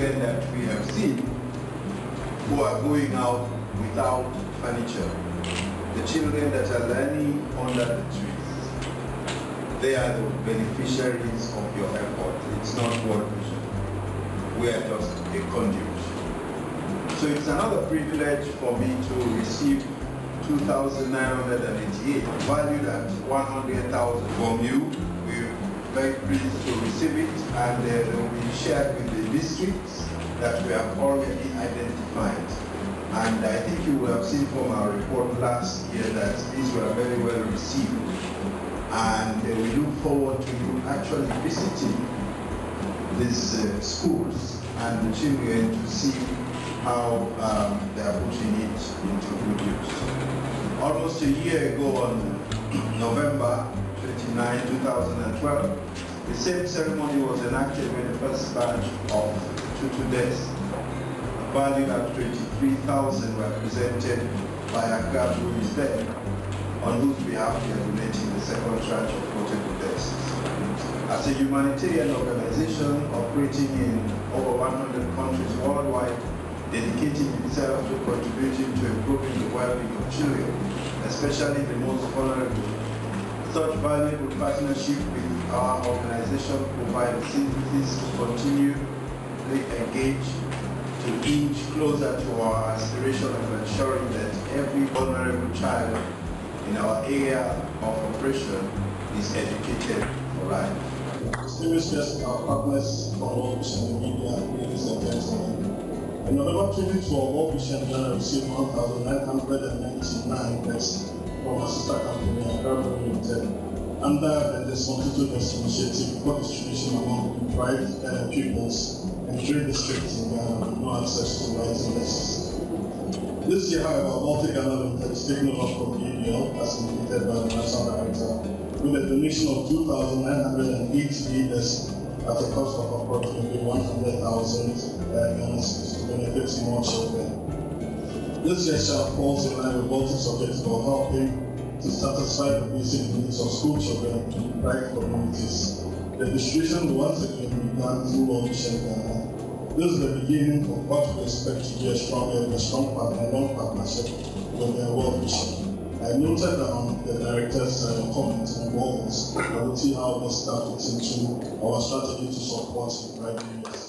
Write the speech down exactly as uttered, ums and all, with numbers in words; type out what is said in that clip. children that we have seen who are going out without furniture, the children that are learning under the trees, they are the beneficiaries of your effort. It's not World Vision. We are just a conduit. So it's another privilege for me to receive two thousand nine hundred eighty-eight, valued at one hundred thousand from you. We're very pleased to receive it, and uh, they will be shared with the districts that we have already identified. And I think you will have seen from our report last year that these were very well received. And uh, we look forward to you actually visiting these uh, schools and the children to see how um, they are putting it into good use. Almost a year ago, on November twenty-ninth, two thousand twelve, the same ceremony was enacted when the first batch of Tutu Desks, valued at twenty-three thousand, were presented by Akka, who is there, on whose behalf we are donating the second tranche of portable desks. As a humanitarian organization operating in over one hundred countries worldwide, dedicating itself to contributing to improving the well-being of children, especially the most vulnerable. Such valuable partnership with our organization provides synthesis to continually engage, to inch closer to our aspiration of ensuring that every vulnerable child in our area of operation is educated for life. Distinguished guests, our partners, followers, and media, ladies and gentlemen. In November twenty twelve, World Vision Ghana received one thousand nine hundred ninety-nine desks from our sister company, World Vision International, under the Tutu Desks initiative for distribution among deprived uh, pupils and three districts in Ghana with no access to writing desks. This year, however, Voltic Ghana Limited is taking over from G D L, as indicated by the National Director, with a donation of two thousand nine hundred eighty desks at a cost of approximately one hundred thousand Ghana benefits more children. This gesture falls in line with Voltic's objective of helping to satisfy the basic needs of school children in private communities. The distribution will once again be done through World Vision Ghana. This is the beginning of what we expect to be a strong and a strong partner, long partnership with the World Vision. I noted down the director's uh, comments on walls and will see how this started into our strategy to support the private